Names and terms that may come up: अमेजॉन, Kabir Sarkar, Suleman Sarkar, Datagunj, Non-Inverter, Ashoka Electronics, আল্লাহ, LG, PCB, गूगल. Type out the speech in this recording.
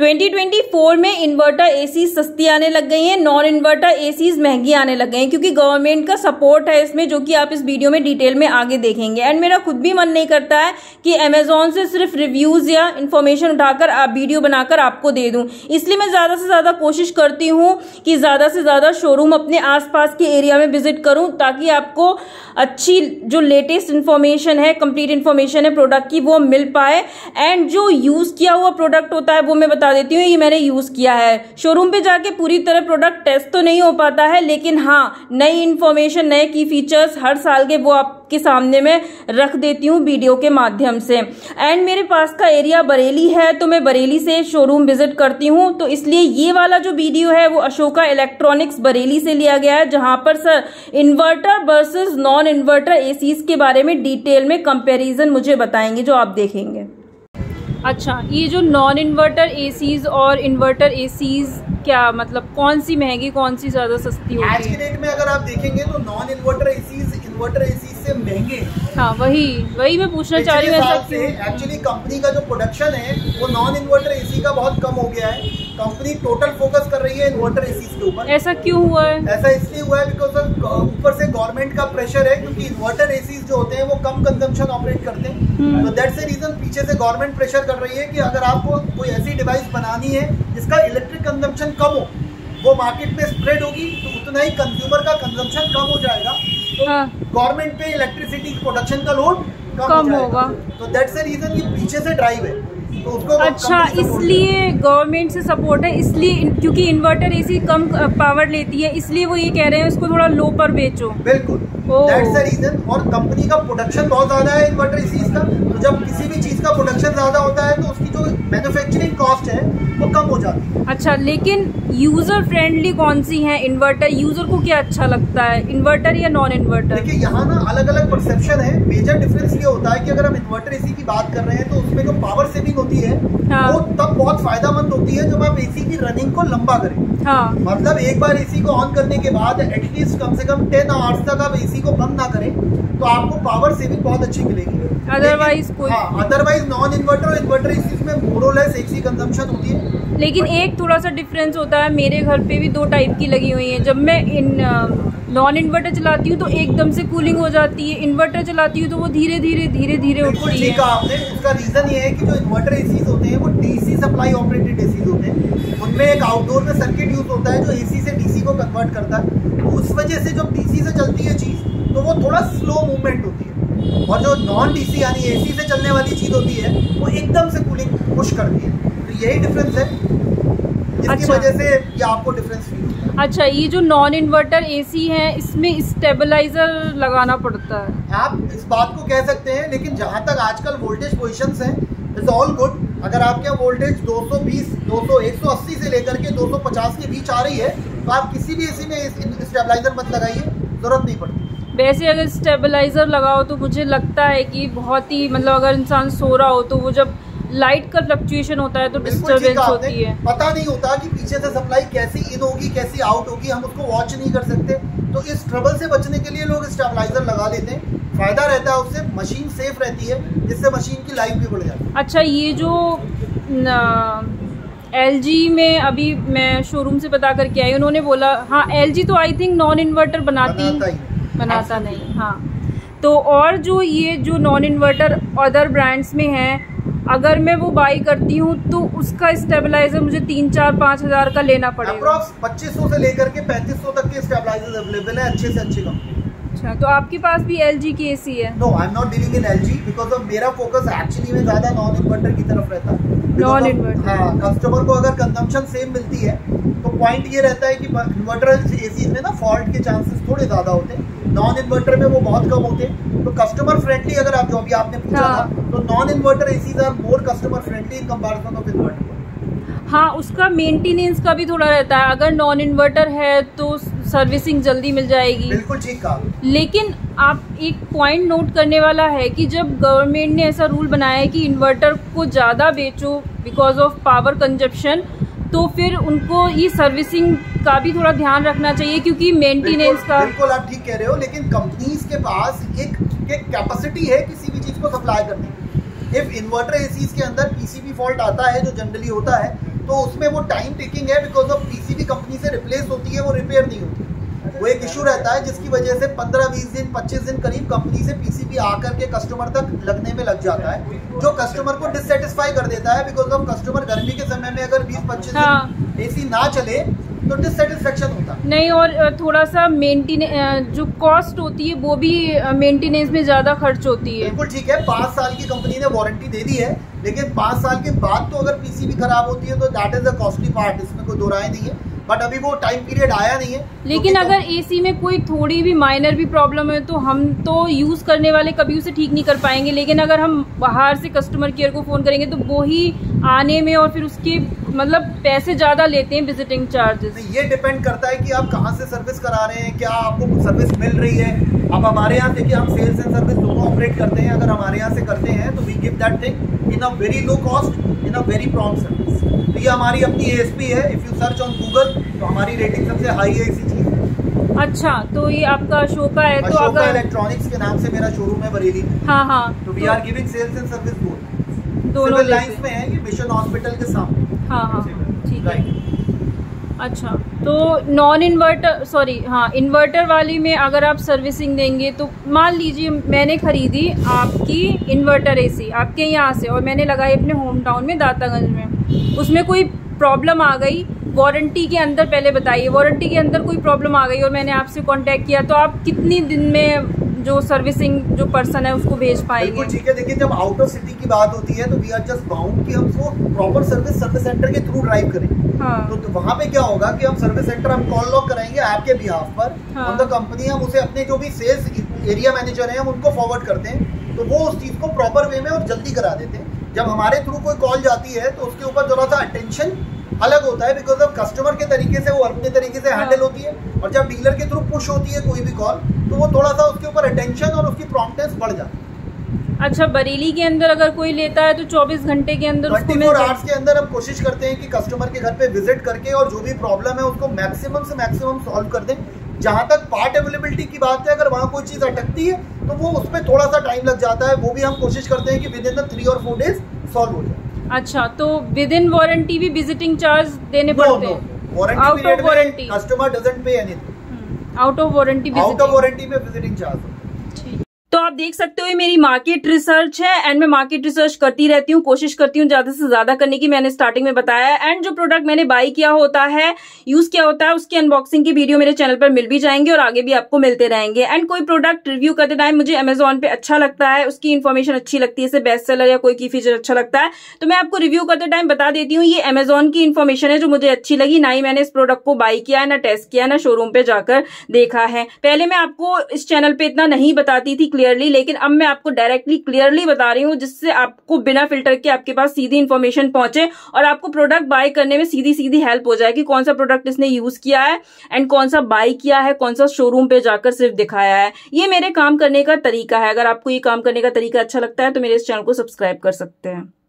2024 में inverter ACs सस्ती आने लग गई हैं, नॉन इन्वर्टर एसीज महंगी आने लग गई हैं क्योंकि गवर्नमेंट का सपोर्ट है इसमें, जो कि आप इस वीडियो में डिटेल में आगे देखेंगे। एंड मेरा खुद भी मन नहीं करता है कि अमेजोन से सिर्फ रिव्यूज़ या इन्फॉर्मेशन उठाकर आप वीडियो बनाकर आपको दे दूँ, इसलिए मैं ज़्यादा से ज़्यादा कोशिश करती हूँ कि ज़्यादा से ज़्यादा शोरूम अपने आसपास के एरिया में विजिट करूँ, ताकि आपको अच्छी जो लेटेस्ट इन्फॉर्मेशन है, कंप्लीट इन्फॉर्मेशन है प्रोडक्ट की, वो मिल पाए। एंड जो यूज़ किया हुआ प्रोडक्ट होता है वो मैं देती हूँ, ये मैंने यूज किया है। शोरूम पे जाके पूरी तरह प्रोडक्ट टेस्ट तो नहीं हो पाता है, लेकिन हाँ, नई इन्फॉर्मेशन, नए की फीचर्स हर साल के वो आपके सामने में रख देती हूँ वीडियो के माध्यम से। एंड मेरे पास का एरिया बरेली है, तो मैं बरेली से शोरूम विजिट करती हूँ, तो इसलिए ये वाला जो वीडियो है वो अशोका इलेक्ट्रॉनिक्स बरेली से लिया गया है, जहाँ पर sir inverter versus non inverter ACs के बारे में डिटेल में कंपेरिजन मुझे बताएंगे, जो आप देखेंगे। अच्छा, ये जो नॉन इन्वर्टर एसीज और इन्वर्टर एसीज, क्या मतलब कौन सी महंगी कौन सी ज़्यादा सस्ती होगी? आज के डेट में अगर आप देखेंगे तो non inverter ACs inverter ACs से महंगे। हाँ, वही मैं पूछना चाह रही हूँ। एक्चुअली कंपनी का जो प्रोडक्शन है वो नॉन इन्वर्टर एसी का बहुत कम हो गया है। कंपनी टोटल फोकस कर रही है इन्वर्टर एसीज के ऊपर। ऐसा क्यों हुआ है? ऐसा इसलिए हुआ है बिकॉज ऊपर से गवर्नमेंट का प्रेशर है, क्योंकि इन्वर्टर एसीज जो होते हैं वो कम कंजम्पशन ऑपरेट करते हैं, तो दैट्स द रीजन पीछे से गवर्नमेंट प्रेशर कर रही है कि अगर आपको कोई ऐसी डिवाइस बनानी है जिसका इलेक्ट्रिक कंजम्पशन कम हो, वो मार्केट में स्प्रेड होगी, तो उतना ही कंज्यूमर का कंजम्पशन कम हो जाएगा, तो गवर्नमेंट पे इलेक्ट्रिसिटी प्रोडक्शन का लोड कम होगा, तो दैट्स द रीजन ये पीछे से ड्राइव है। तो अच्छा, इसलिए गवर्नमेंट से सपोर्ट है, इसलिए क्योंकि इन्वर्टर एसी कम पावर लेती है, इसलिए वो ये कह रहे हैं उसको थोड़ा लो पर बेचो। बिल्कुल, दैट्स द रीजन। और कंपनी का प्रोडक्शन बहुत ज्यादा है इन्वर्टर एसीज का, तो जब किसी भी चीज का प्रोडक्शन ज्यादा होता है तो उसकी जो मैन्युफैक्चरिंग कॉस्ट है वो कम हो जाती है। अच्छा, लेकिन यूजर फ्रेंडली कौन सी है इन्वर्टर? यूजर को क्या अच्छा लगता है, इन्वर्टर या नॉन इन्वर्टर? देखिए, यहाँ ना अलग अलग परसेप्शन है। मेजर डिफरेंस ये होता है कि अगर हम इन्वर्टर एसी की बात कर रहे हैं तो उसमें जो पावर सेविंग होती है वो तब बहुत फायदामंद होती है जब आप एसी की रनिंग को लंबा करें। मतलब एक बार एसी को ऑन करने के बाद एटलीस्ट कम से कम 10 आवर्स तक आप एसी को बंद ना करें, तो आपको पावर सेविंग बहुत अच्छी मिलेगी। अदरवाइज नॉन इन्वर्टर और इन्वर्टर एसी में मोर और लेस एसी कंजम्पशन होती है, लेकिन एक थोड़ा सा डिफरेंस होता है। मेरे घर पे भी दो टाइप की लगी हुई है। जब मैं नॉन इन्वर्टर चलाती हूँ तो एकदम से कूलिंग हो जाती है, इन्वर्टर चलाती हूँ तो वो धीरे धीरे उठती है। आपने उसका रीज़न ये है कि जो इन्वर्टर एसीज होते हैं वो डीसी सप्लाई ऑपरेटेड एसीज होते हैं, उनमें एक आउटडोर में सर्किट यूज होता है जो एसी से डीसी को कन्वर्ट करता है, तो उस वजह से जब डीसी से चलती है चीज़ तो वो थोड़ा स्लो मूवमेंट होती है, और जो नॉन डीसी यानी एसी से चलने वाली चीज़ होती है वो एकदम से कूलिंग पुश करती है, तो यही डिफरेंस है। अच्छा, वजह से ये आपको डिफरेंस फील होता है। अच्छा, ये जो नॉन इन्वर्टर एसी है इसमें स्टेबलाइजर लगाना पड़ता है, आप इस बात को कह सकते हैं, लेकिन जहाँ तक आजकल वोल्टेज पोजीशंस हैं इट्स ऑल गुड। अगर आपके यहाँ वोल्टेज 220, 200, 180 से लेकर के 250 के बीच आ रही है तो आप किसी भी एसी में स्टेबलाइजर मत लगाइए, जरूरत नहीं पड़ती। वैसे अगर स्टेबलाइजर लगाओ तो मुझे लगता है कि बहुत ही मतलब अगर इंसान सो रहा हो तो वो जब लाइट का फ्लक्चुएशन होता है तो डिस्टर्बेंस होती है, पता नहीं होता कि पीछे से सप्लाई कैसी इन होगी कैसी आउट होगी, हम उसको वॉच नहीं कर सकते, तो इस ट्रबल से बचने के लिए लोग स्टेबलाइजर लगा लेते हैं। फायदा रहता है उससे, मशीन सेफ रहती है, जिससे मशीन की लाइफ भी बढ़ जाती है। अच्छा, ये जो LG में अभी मैं शोरूम से पता करके आई, उन्होंने बोला, हाँ LG तो आई थिंक नॉन इन्वर्टर बनाता नहीं, हाँ, तो और जो ये जो नॉन इन्वर्टर अदर ब्रांड्स में हैं, अगर मैं वो बाई करती हूँ तो उसका स्टेबलाइजर मुझे 3-4-5 हज़ार का लेना पड़ेगा। अप्रॉक्स 2500 से लेकर के 3500 तक के स्टेबलाइजर अवेलेबल है अच्छे से अच्छी कंपनी। अच्छा, तो आपके पास भी LG की एसी है? No, I am not dealing in LG because of मेरा फोकस एक्चुअली में ज्यादा नॉन इन्वर्टर की तरफ रहता है। नॉन इन्वर्टर, हाँ, कस्टमर को अगर कंजम्पशन सेम मिलती है तो पॉइंट ये रहता है कि इन्वर्टर एसी में ना फॉल्ट के चांसेस थोड़े ज्यादा होते हैं, नॉन इन्वर्टर में वो बहुत कम होते हैं। तो कस्टमर फ्रेंडली अगर आप जो अभी आपने पूछा था, तो non inverter ACs are more customer friendly in comparison of inverter. हाँ, उसका मेंटेनेंस का भी थोड़ा रहता है, अगर नॉन इन्वर्टर है तो सर्विसिंग जल्दी मिल जाएगी। बिल्कुल ठीक कहा, लेकिन आप एक पॉइंट नोट करने वाला है कि जब गवर्नमेंट ने ऐसा रूल बनाया है कि इन्वर्टर को ज़्यादा बेचो बिकॉज ऑफ पावर कंजप्शन, तो फिर उनको ये सर्विसिंग का भी थोड़ा ध्यान रखना चाहिए क्योंकि मेंटेनेंस का। बिल्कुल आप ठीक कह रहे हो, लेकिन कंपनीज के पास एक कैपेसिटी है किसी भी चीज़ को सप्लाई करने की। इन्वर्टर एसीज के अंदर PCB फॉल्ट आता है जो जनरली होता है, तो उसमें वो टाइम टेकिंग है बिकॉज ऑफ पीसीबी कंपनी से रिप्लेस होती है, वो रिपेयर नहीं होती। वो एक इशू रहता है जिसकी वजह से 15-20 दिन 25 दिन करीब कंपनी से पीसीबी आकर के कस्टमर तक लगने में लग जाता है, जो कस्टमर को डिससेटिस्फाई कर देता है। बिकॉज ऑफ कस्टमर गर्मी के समय में अगर 20-25 दिन एसी ना चले तो डिससेटिस्फेक्शन होता है। नहीं, और थोड़ा सा मेंटेनेंस जो कॉस्ट होती है वो भी मेंटेनेंस में ज़्यादा खर्च होती है। बिल्कुल ठीक है, 5 साल की कंपनी ने वारंटी दे दी है, लेकिन 5 साल के बाद तो अगर पीसीबी खराब होती है तो that is the costly part, इसमें कोई दो राय नहीं है। बट अभी वो टाइम पीरियड आया नहीं है। लेकिन तो अगर एसी में कोई थोड़ी भी माइनर भी प्रॉब्लम है तो हम तो यूज करने वाले कभी उसे ठीक नहीं कर पाएंगे, लेकिन अगर हम बाहर से कस्टमर केयर को फोन करेंगे तो वो ही आने में और फिर उसके मतलब पैसे ज्यादा लेते हैं, विजिटिंग चार्जेस। ये डिपेंड करता है कि आप कहाँ से सर्विस करा रहे हैं, क्या आपको सर्विस मिल रही है। अब हमारे यहाँ देखिए, हम सेल्स एंड सर्विस दोनों ऑपरेट करते हैं। अगर हमारे यहाँ से करते हैं तो we give that thing in a very low cost in a very prompt service. तो ये हमारी अपनी एएसपी है। If you search on गूगल तो हमारी रेटिंग सबसे हाई है इसी चीज में। अच्छा, तो ये आपका अशोका है, तो अशोका अगर इलेक्ट्रॉनिक्स के नाम से मेरा शोरूम है बरेली में। हाँ हाँ, तो we are giving sales and service both, दोनों लाइंस में है। ये मिशन हॉस्पिटल के सामने। हाँ हाँ, ठीक है। अच्छा, तो नॉन इन्वर्टर, सॉरी हाँ, इन्वर्टर वाली में अगर आप सर्विसिंग देंगे तो मान लीजिए मैंने खरीदी आपकी इन्वर्टर एसी आपके यहाँ से और मैंने लगाई अपने होम टाउन में दातागंज में, उसमें कोई प्रॉब्लम आ गई वारंटी के अंदर, पहले बताइए वारंटी के अंदर कोई प्रॉब्लम आ गई और मैंने आपसे कॉन्टैक्ट किया, तो आप कितने दिन में जो सर्विसिंग जो पर्सन है उसको भेज पाएंगे? ठीक है, देखिए जब आउट ऑफ सिटी की बात होती है तो वी आर जस्ट बाउंड कि हम उसको प्रॉपर सर्विस सेंटर के थ्रू ड्राइव करें। हाँ। तो वहाँ पे क्या होगा कि हम सर्विस सेंटर हम कॉल लॉक कराएंगे आपके बिहाफ पर। हाँ। हम तो कंपनी हम उसे अपने जो भी सेल्स एरिया मैनेजर हैं हम उनको फॉरवर्ड करते हैं, तो वो उस चीज़ को प्रॉपर वे में और जल्दी करा देते हैं। जब हमारे थ्रू कोई कॉल जाती है तो उसके ऊपर थोड़ा सा अटेंशन अलग होता है बिकॉज ऑफ कस्टमर के तरीके से वो अपने तरीके से हैंडल होती है, और जब डीलर के थ्रू पुश होती है कोई भी कॉल तो वो थोड़ा सा उसके ऊपर अटेंशन और उसकी प्रॉम्प्टनेस बढ़ जाती है। अच्छा, बरेली के अंदर अगर कोई लेता है तो 24 घंटे के अंदर 24 आवर्स के अंदर हम कोशिश करते हैं कि कस्टमर के घर पे विजिट करके और जो भी प्रॉब्लम है उसको मैक्सिमम से मैक्सिमम सॉल्व कर दें। जहाँ तक पार्ट अवेलेबिलिटी की बात है, अगर वहाँ कोई चीज़ अटकती है तो वो उसमें थोड़ा सा टाइम लग जाता है, वो भी हम कोशिश करते हैं कि विद इन द 3 और 4 डेज सॉल्व हो जाए। अच्छा, तो विद इन वारंटी भी विजिटिंग चार्ज देने पड़ते हैं? Out of warranty customer doesn't pay anything, out of warranty में विजिटिंग चार्ज। तो आप देख सकते हो ये मेरी मार्केट रिसर्च है, एंड मैं मार्केट रिसर्च करती रहती हूँ, कोशिश करती हूँ ज्यादा से ज्यादा करने की। मैंने स्टार्टिंग में बताया, एंड जो प्रोडक्ट मैंने बाय किया होता है, यूज किया होता है, उसकी अनबॉक्सिंग की वीडियो मेरे चैनल पर मिल भी जाएंगे और आगे भी आपको मिलते रहेंगे। एंड कोई प्रोडक्ट रिव्यू करते टाइम मुझे अमेजॉन पे अच्छा लगता है, उसकी इन्फॉर्मेशन अच्छी लगती है, जैसे बेस्ट सेलर या कोई की फीचर अच्छा लगता है तो मैं आपको रिव्यू करते टाइम बता देती हूँ ये अमेजॉन की इन्फॉर्मेशन है जो मुझे अच्छी लगी। ना ही मैंने इस प्रोडक्ट को बाय किया है, ना टेस्ट किया, ना शोरूम पे जाकर देखा है। पहले मैं आपको इस चैनल पर इतना नहीं बताती थी क्लियरली, लेकिन अब मैं आपको डायरेक्टली क्लियरली बता रही हूँ, जिससे आपको बिना फिल्टर के आपके पास सीधी इन्फॉर्मेशन पहुंचे और आपको प्रोडक्ट बाय करने में सीधी सीधी हेल्प हो जाए कि कौन सा प्रोडक्ट इसने यूज किया है एंड कौन सा बाय किया है, कौन सा शोरूम पे जाकर सिर्फ दिखाया है। ये मेरे काम करने का तरीका है। अगर आपको ये काम करने का तरीका अच्छा लगता है तो मेरे इस चैनल को सब्सक्राइब कर सकते हैं।